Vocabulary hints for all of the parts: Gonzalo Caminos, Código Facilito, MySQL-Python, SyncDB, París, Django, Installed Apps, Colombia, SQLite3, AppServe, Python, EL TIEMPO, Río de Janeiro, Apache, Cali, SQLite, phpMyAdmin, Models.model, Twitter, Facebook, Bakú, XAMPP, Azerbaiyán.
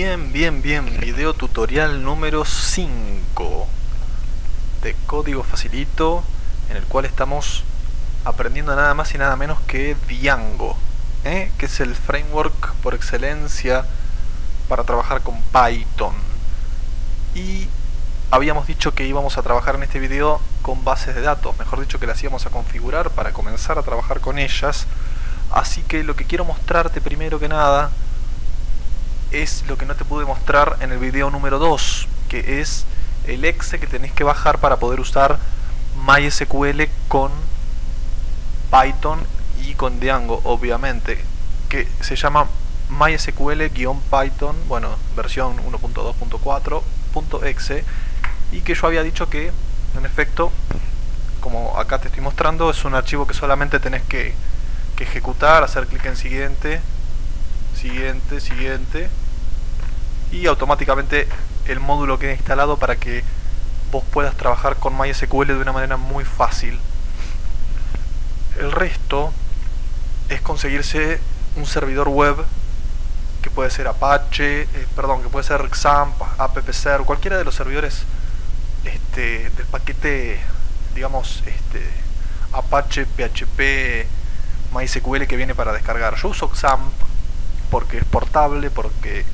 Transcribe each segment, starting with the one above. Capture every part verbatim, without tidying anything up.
Bien, bien, bien, video tutorial número cinco de Código Facilito, en el cual estamos aprendiendo nada más y nada menos que Django, ¿eh? que es el framework por excelencia para trabajar con Python. Y habíamos dicho que íbamos a trabajar en este video con bases de datos, mejor dicho que las íbamos a configurar para comenzar a trabajar con ellas. Así que lo que quiero mostrarte primero que nada es lo que no te pude mostrar en el video número dos, que es el exe que tenés que bajar para poder usar MySQL con Python y con Django, obviamente, que se llama MySQL-Python, bueno, versión uno punto dos punto cuatro punto exe, y que yo había dicho que, en efecto, como acá te estoy mostrando, es un archivo que solamente tenés que, que ejecutar, hacer clic en siguiente, siguiente, siguiente, y automáticamente el módulo queda instalado para que vos puedas trabajar con MySQL de una manera muy fácil. El resto es conseguirse un servidor web que puede ser Apache, eh, perdón, que puede ser XAMPP, AppServe, cualquiera de los servidores este, del paquete, digamos, este, Apache, P H P, MySQL que viene para descargar. Yo uso XAMPP porque es portable, porque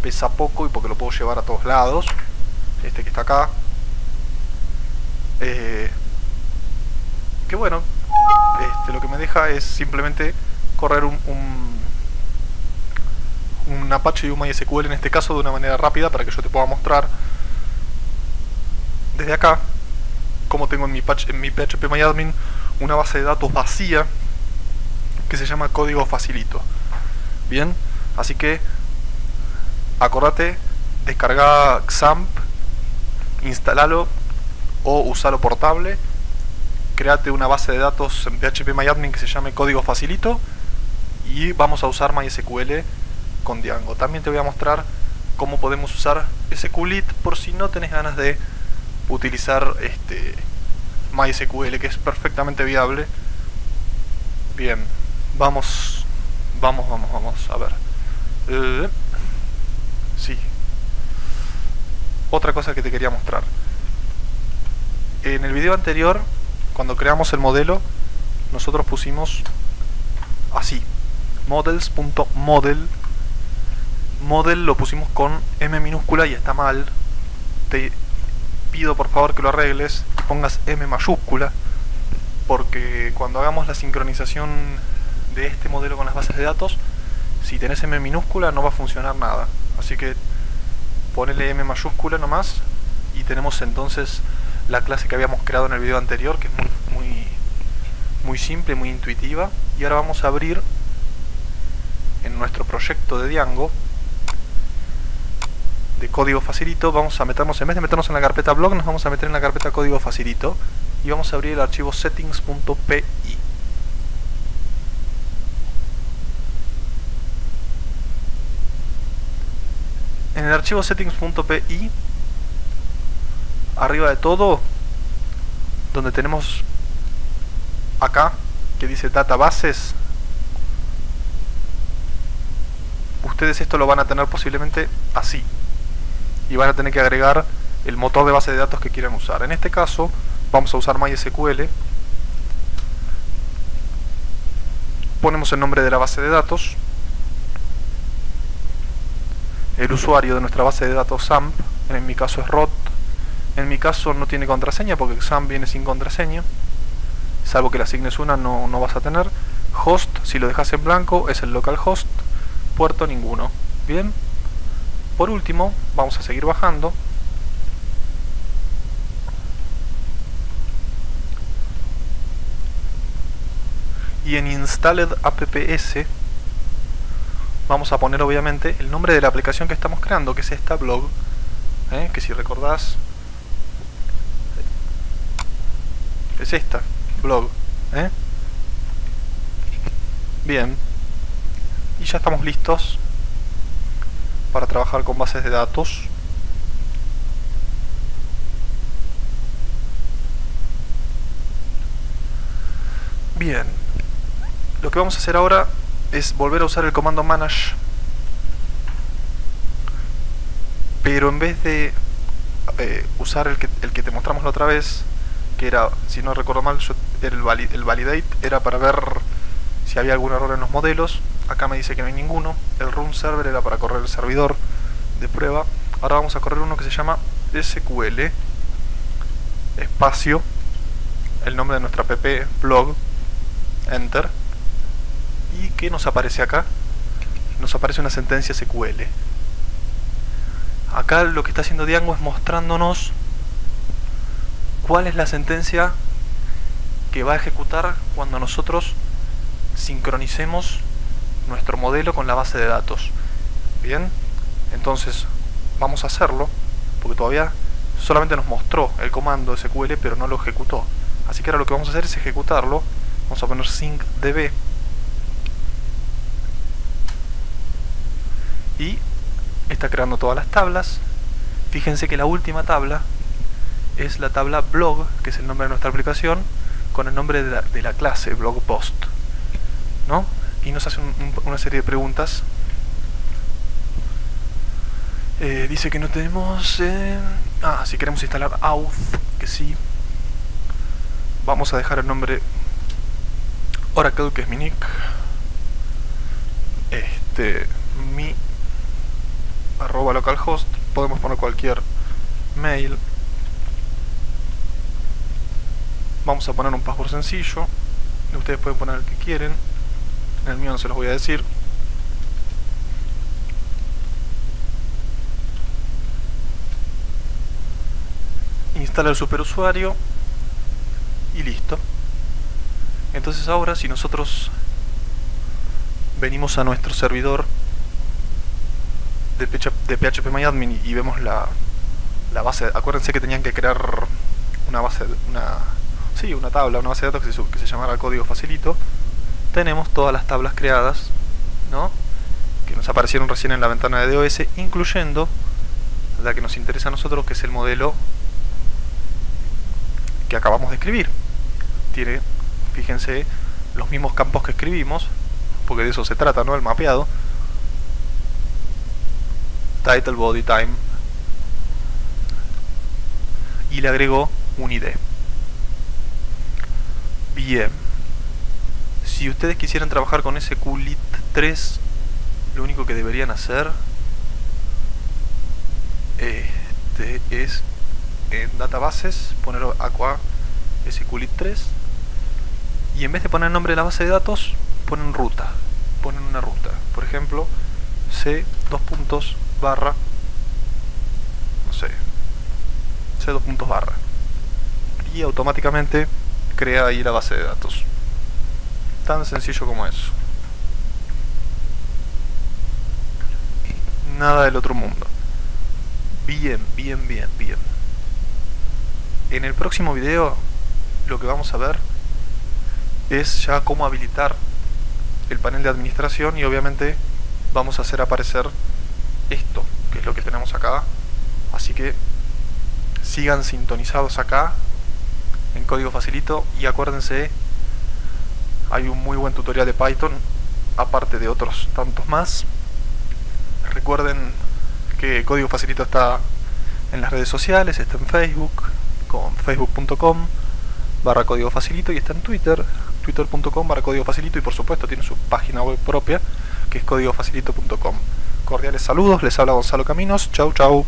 pesa poco y porque lo puedo llevar a todos lados. Este que está acá. Eh, que bueno, este, lo que me deja es simplemente correr un, un, un Apache y un MySQL en este caso de una manera rápida para que yo te pueda mostrar desde acá como tengo en mi, en mi phpMyAdmin una base de datos vacía que se llama Código Facilito. Bien, así que acordate, descarga XAMPP, instalalo o usalo portable, créate una base de datos en phpMyAdmin que se llame Código Facilito y vamos a usar MySQL con Django. También te voy a mostrar cómo podemos usar SQLite por si no tenés ganas de utilizar este MySQL, que es perfectamente viable. Bien, vamos. Vamos, vamos, vamos, a ver. Eh, sí. Otra cosa que te quería mostrar. En el video anterior, cuando creamos el modelo, nosotros pusimos así. Models.model. Model lo pusimos con M minúscula y está mal. Te pido por favor que lo arregles, que pongas M mayúscula, porque cuando hagamos la sincronización de este modelo con las bases de datos, si tenés M minúscula no va a funcionar nada, así que ponele M mayúscula nomás y tenemos entonces la clase que habíamos creado en el video anterior, que es muy, muy, muy simple, muy intuitiva. Y ahora vamos a abrir en nuestro proyecto de Django de Código Facilito. Vamos a meternos, en vez de meternos en la carpeta blog, nos vamos a meter en la carpeta Código Facilito y vamos a abrir el archivo settings punto p y. En el archivo settings punto p y, arriba de todo, donde tenemos acá, que dice databases, ustedes esto lo van a tener posiblemente así. Y van a tener que agregar el motor de base de datos que quieran usar. En este caso, vamos a usar MySQL. Ponemos el nombre de la base de datos, el usuario de nuestra base de datos XAMPP, en mi caso es Rod, en mi caso no tiene contraseña porque XAMPP viene sin contraseña, salvo que le asignes una, no, no vas a tener. Host, si lo dejas en blanco, es el localhost, puerto ninguno. Bien, por último, vamos a seguir bajando. Y en Installed Apps, vamos a poner obviamente el nombre de la aplicación que estamos creando, que es esta blog, ¿eh? que si recordás es esta blog, ¿eh? Bien, y ya estamos listos para trabajar con bases de datos. Bien, lo que vamos a hacer ahora es volver a usar el comando manage pero en vez de eh, usar el que, el que te mostramos la otra vez, que era, si no recuerdo mal, yo, el, valid, el validate era para ver si había algún error en los modelos. Acá me dice que no hay ninguno. El room server era para correr el servidor de prueba. Ahora vamos a correr uno que se llama S Q L espacio, el nombre de nuestra app, blog, enter, y que nos aparece acá, nos aparece una sentencia S Q L. Acá lo que está haciendo Django es mostrándonos cuál es la sentencia que va a ejecutar cuando nosotros sincronicemos nuestro modelo con la base de datos. Bien, entonces vamos a hacerlo, porque todavía solamente nos mostró el comando S Q L pero no lo ejecutó. Así que ahora lo que vamos a hacer es ejecutarlo. Vamos a poner SyncDB y está creando todas las tablas. Fíjense que la última tabla es la tabla blog, que es el nombre de nuestra aplicación, con el nombre de la, de la clase blog post, ¿no? Y nos hace un, un, una serie de preguntas. Eh, dice que no tenemos... Eh, ah, si queremos instalar auth, que sí. Vamos a dejar el nombre Oracle, que es mi nick. Este, mi arroba localhost. Podemos poner cualquier mail. Vamos a poner un password sencillo. Ustedes pueden poner el que quieren. En el mío no se los voy a decir. Instala el superusuario y listo. Entonces ahora, si nosotros venimos a nuestro servidor de phpMyAdmin y vemos la, la base, acuérdense que tenían que crear una base, una, sí, una tabla, una base de datos que se, que se llamara Código Facilito. Tenemos todas las tablas creadas, ¿no?, que nos aparecieron recién en la ventana de D O S, incluyendo la que nos interesa a nosotros, que es el modelo que acabamos de escribir. Tiene, fíjense, los mismos campos que escribimos, porque de eso se trata, ¿no?, el mapeado. Title, body, time. Y le agregó un I D. Bien. Si ustedes quisieran trabajar con SQLite tres, lo único que deberían hacer este es en databases poner aqua SQLite tres, y en vez de poner el nombre de la base de datos ponen ruta, ponen una ruta, por ejemplo c dos puntos barra no sé c dos puntos barra, y automáticamente crea ahí la base de datos. Tan sencillo como eso. Nada del otro mundo. Bien, bien, bien, bien. En el próximo video lo que vamos a ver es ya cómo habilitar el panel de administración, y obviamente vamos a hacer aparecer esto, que es lo que tenemos acá. Así que sigan sintonizados acá en Código Facilito, y acuérdense, hay un muy buen tutorial de Python, aparte de otros tantos más. Recuerden que Código Facilito está en las redes sociales, está en Facebook, con facebook.com barra Código Facilito, y está en Twitter, twitter.com barra Código Facilito, y por supuesto tiene su página web propia, que es código facilito punto com. Cordiales saludos, les habla Gonzalo Caminos, chau chau.